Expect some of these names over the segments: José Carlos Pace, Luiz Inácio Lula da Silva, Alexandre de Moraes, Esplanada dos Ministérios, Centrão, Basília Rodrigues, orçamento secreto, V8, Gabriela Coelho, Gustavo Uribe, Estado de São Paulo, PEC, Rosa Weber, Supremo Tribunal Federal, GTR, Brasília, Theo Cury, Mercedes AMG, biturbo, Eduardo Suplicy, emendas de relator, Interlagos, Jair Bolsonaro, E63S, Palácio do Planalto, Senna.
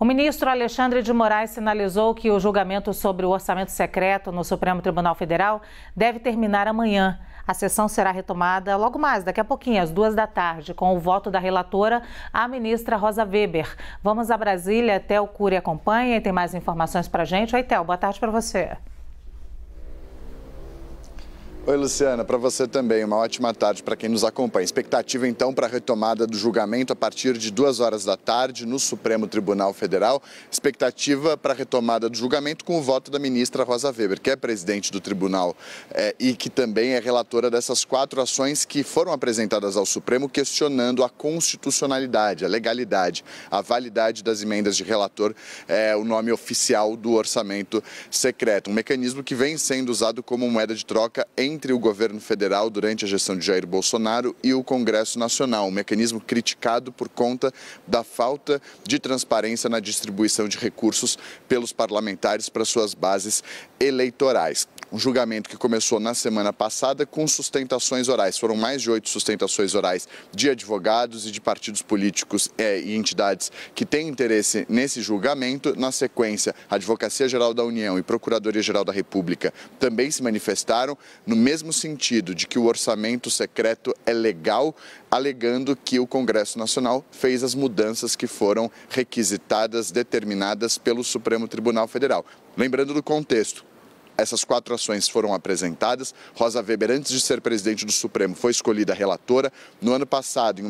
O ministro Alexandre de Moraes sinalizou que o julgamento sobre o orçamento secreto no Supremo Tribunal Federal deve terminar amanhã. A sessão será retomada logo mais, daqui a pouquinho, às 14h, com o voto da relatora, a ministra Rosa Weber. Vamos a Brasília, Theo Cury acompanha e tem mais informações para a gente. Oi, Theo, boa tarde para você. Oi, Luciana, para você também, uma ótima tarde para quem nos acompanha. Expectativa, então, para a retomada do julgamento a partir de 14h no Supremo Tribunal Federal. Expectativa para a retomada do julgamento com o voto da ministra Rosa Weber, que é presidente do tribunal e que também é relatora dessas 4 ações que foram apresentadas ao Supremo questionando a constitucionalidade, a legalidade, a validade das emendas de relator, o nome oficial do orçamento secreto. Um mecanismo que vem sendo usado como moeda de troca entre o governo federal durante a gestão de Jair Bolsonaro e o Congresso Nacional, um mecanismo criticado por conta da falta de transparência na distribuição de recursos pelos parlamentares para suas bases eleitorais. Um julgamento que começou na semana passada com sustentações orais. Foram mais de 8 sustentações orais de advogados e de partidos políticos e entidades que têm interesse nesse julgamento. Na sequência, a Advocacia Geral da União e Procuradoria Geral da República também se manifestaram no mesmo sentido de que o orçamento secreto é legal, alegando que o Congresso Nacional fez as mudanças que foram requisitadas, determinadas pelo Supremo Tribunal Federal. Lembrando do contexto. Essas 4 ações foram apresentadas. Rosa Weber, antes de ser presidente do Supremo, foi escolhida relatora. No ano passado, em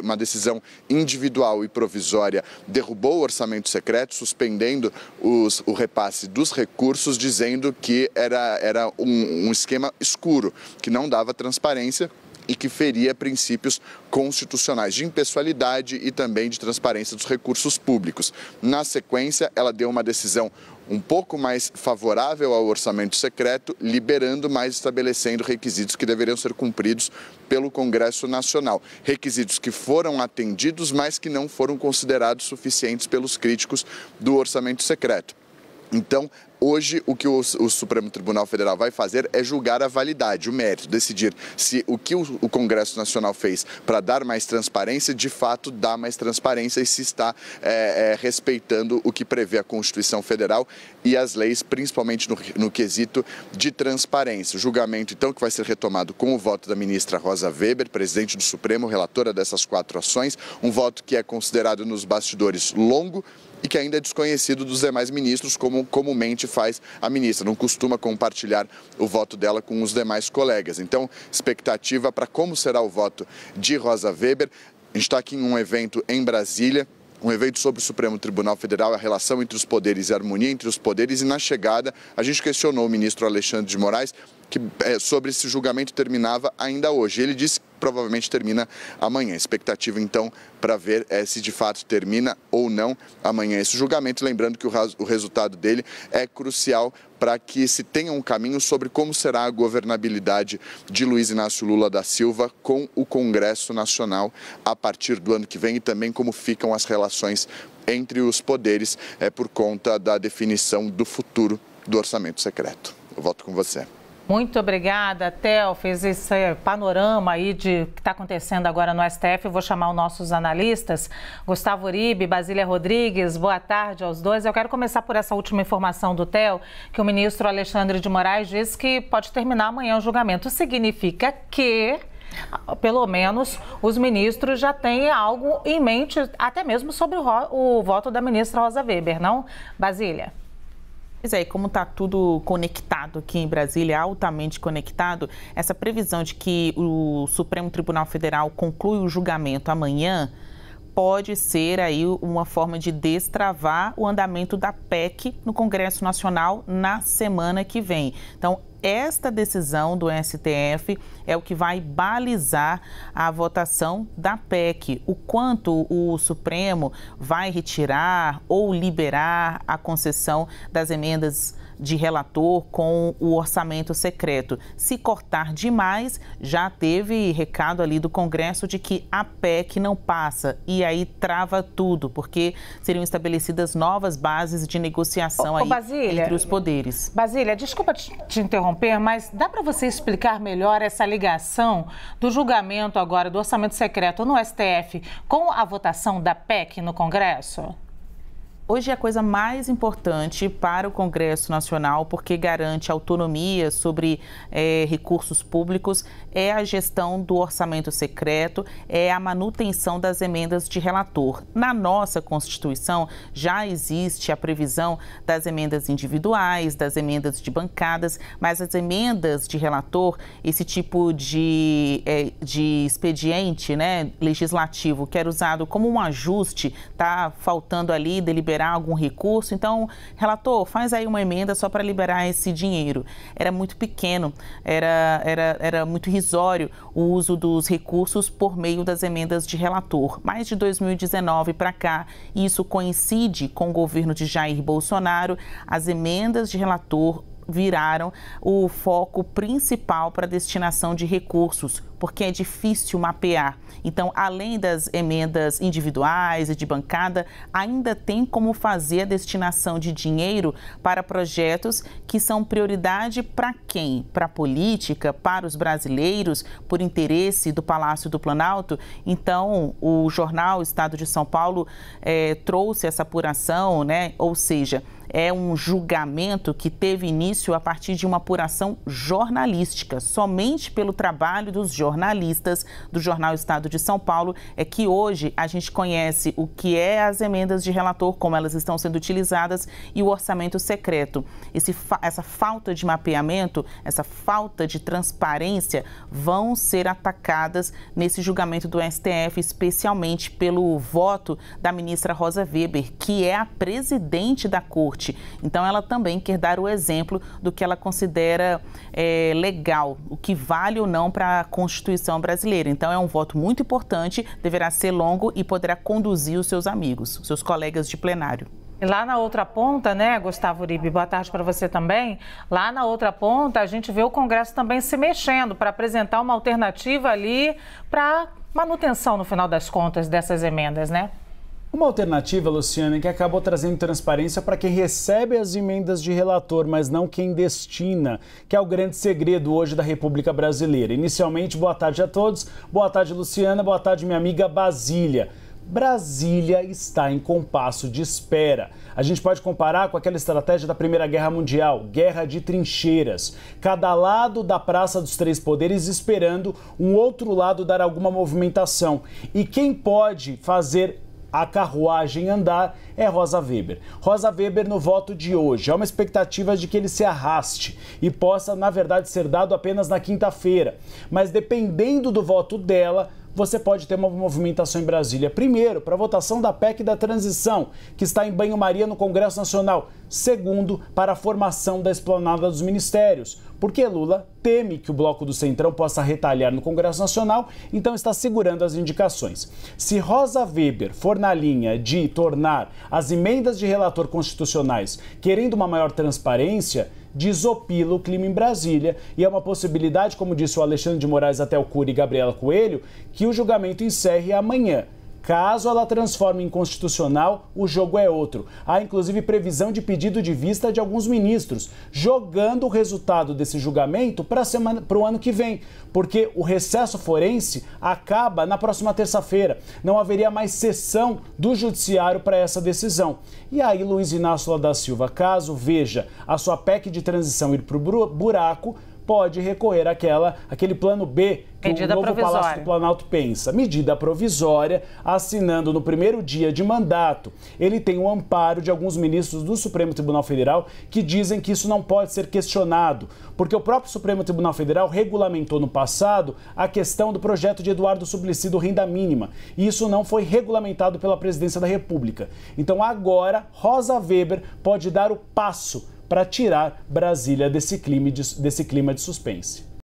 uma decisão individual e provisória, derrubou o orçamento secreto, suspendendo o repasse dos recursos, dizendo que era um esquema escuro, que não dava transparência e que feria princípios constitucionais de impessoalidade e também de transparência dos recursos públicos. Na sequência, ela deu uma decisão um pouco mais favorável ao orçamento secreto, liberando, mas estabelecendo requisitos que deveriam ser cumpridos pelo Congresso Nacional. Requisitos que foram atendidos, mas que não foram considerados suficientes pelos críticos do orçamento secreto. Então, hoje, o que o Supremo Tribunal Federal vai fazer é julgar a validade, o mérito, decidir se o que o Congresso Nacional fez para dar mais transparência, de fato dá mais transparência e se está respeitando o que prevê a Constituição Federal e as leis, principalmente no quesito de transparência. O julgamento, então, que vai ser retomado com o voto da ministra Rosa Weber, presidente do Supremo, relatora dessas 4 ações, um voto que é considerado nos bastidores longo e que ainda é desconhecido dos demais ministros, como comumente faz a ministra, não costuma compartilhar o voto dela com os demais colegas. Então, expectativa para como será o voto de Rosa Weber. A gente está aqui em um evento em Brasília, um evento sobre o Supremo Tribunal Federal, a relação entre os poderes e a harmonia entre os poderes. E na chegada, a gente questionou o ministro Alexandre de Moraes sobre se o julgamento terminava ainda hoje. Ele disse que provavelmente termina amanhã. Expectativa, então, para ver se de fato termina ou não amanhã esse julgamento. Lembrando que o resultado dele é crucial para que se tenha um caminho sobre como será a governabilidade de Luiz Inácio Lula da Silva com o Congresso Nacional a partir do ano que vem e também como ficam as relações entre os poderes por conta da definição do futuro do orçamento secreto. Eu volto com você. Muito obrigada, Theo. Fez esse panorama aí de que está acontecendo agora no STF. Eu vou chamar os nossos analistas, Gustavo Uribe, Basília Rodrigues. Boa tarde aos dois. Eu quero começar por essa última informação do Theo, que o ministro Alexandre de Moraes disse que pode terminar amanhã o julgamento. Significa que, pelo menos, os ministros já têm algo em mente, até mesmo sobre o voto da ministra Rosa Weber, não, Basília? Pois é, e como está tudo conectado aqui em Brasília, altamente conectado, essa previsão de que o Supremo Tribunal Federal conclui o julgamento amanhã pode ser aí uma forma de destravar o andamento da PEC no Congresso Nacional na semana que vem. Então, esta decisão do STF é o que vai balizar a votação da PEC. O quanto o Supremo vai retirar ou liberar a concessão das emendas de relator com o orçamento secreto. Se cortar demais, já teve recado ali do Congresso de que a PEC não passa e aí trava tudo, porque seriam estabelecidas novas bases de negociação aí entre os poderes. Basília, desculpa te interromper, mas dá para você explicar melhor essa ligação do julgamento agora do orçamento secreto no STF com a votação da PEC no Congresso? Hoje é a coisa mais importante para o Congresso Nacional, porque garante autonomia sobre recursos públicos, é a gestão do orçamento secreto, é a manutenção das emendas de relator. Na nossa Constituição já existe a previsão das emendas individuais, das emendas de bancadas, mas as emendas de relator, esse tipo de expediente, né, legislativo, que era usado como um ajuste, tá faltando ali deliberar algum recurso, então, relator, faz aí uma emenda só para liberar esse dinheiro. Era muito pequeno, era muito irrisório o uso dos recursos por meio das emendas de relator. Mas de 2019 para cá, isso coincide com o governo de Jair Bolsonaro, as emendas de relator viraram o foco principal para a destinação de recursos, porque é difícil mapear. Então, além das emendas individuais e de bancada, ainda tem como fazer a destinação de dinheiro para projetos que são prioridade para quem? Para a política, para os brasileiros, por interesse do Palácio do Planalto. Então, o jornal Estado de São Paulo trouxe essa apuração, né? Ou seja, é um julgamento que teve início a partir de uma apuração jornalística. Somente pelo trabalho dos jornalistas do jornal Estado de São Paulo é que hoje a gente conhece o que é as emendas de relator, como elas estão sendo utilizadas e o orçamento secreto. Essa falta de mapeamento, essa falta de transparência vão ser atacadas nesse julgamento do STF, especialmente pelo voto da ministra Rosa Weber, que é a presidente da Corte. Então, ela também quer dar o exemplo do que ela considera legal, o que vale ou não para a Constituição brasileira. Então, é um voto muito importante, deverá ser longo e poderá conduzir os seus amigos, seus colegas de plenário. Lá na outra ponta, né, Gustavo Uribe, boa tarde para você também. Lá na outra ponta, a gente vê o Congresso também se mexendo para apresentar uma alternativa ali para manutenção, no final das contas, dessas emendas, né? Uma alternativa, Luciana, que acabou trazendo transparência para quem recebe as emendas de relator, mas não quem destina, que é o grande segredo hoje da República Brasileira. Inicialmente, boa tarde a todos, boa tarde, Luciana, boa tarde, minha amiga Basília. Brasília está em compasso de espera. A gente pode comparar com aquela estratégia da Primeira Guerra Mundial, guerra de trincheiras. Cada lado da Praça dos Três Poderes esperando um outro lado dar alguma movimentação. E quem pode fazer a carruagem andar é Rosa Weber. Rosa Weber no voto de hoje. Há uma expectativa de que ele se arraste e possa, na verdade, ser dado apenas na quinta-feira. Mas dependendo do voto dela, você pode ter uma movimentação em Brasília. Primeiro, para a votação da PEC da transição, que está em banho-maria no Congresso Nacional. Segundo, para a formação da Esplanada dos Ministérios, porque Lula teme que o bloco do Centrão possa retalhar no Congresso Nacional, então está segurando as indicações. Se Rosa Weber for na linha de tornar as emendas de relator constitucionais querendo uma maior transparência, desopila o clima em Brasília e é uma possibilidade, como disse o Alexandre de Moraes até o Cury e Gabriela Coelho, que o julgamento encerre amanhã. Caso ela transforme em constitucional, o jogo é outro. Há, inclusive, previsão de pedido de vista de alguns ministros, jogando o resultado desse julgamento para o ano que vem, porque o recesso forense acaba na próxima terça-feira. Não haveria mais sessão do judiciário para essa decisão. E aí, Luiz Inácio Lula da Silva, caso veja a sua PEC de transição ir para o buraco, pode recorrer àquele plano B que medida o novo provisória. Palácio do Planalto pensa. Medida provisória, assinando no primeiro dia de mandato. Ele tem o amparo de alguns ministros do Supremo Tribunal Federal que dizem que isso não pode ser questionado, porque o próprio Supremo Tribunal Federal regulamentou no passado a questão do projeto de Eduardo Suplicy do renda mínima, e isso não foi regulamentado pela Presidência da República. Então agora, Rosa Weber pode dar o passo para tirar Brasília desse clima de suspense.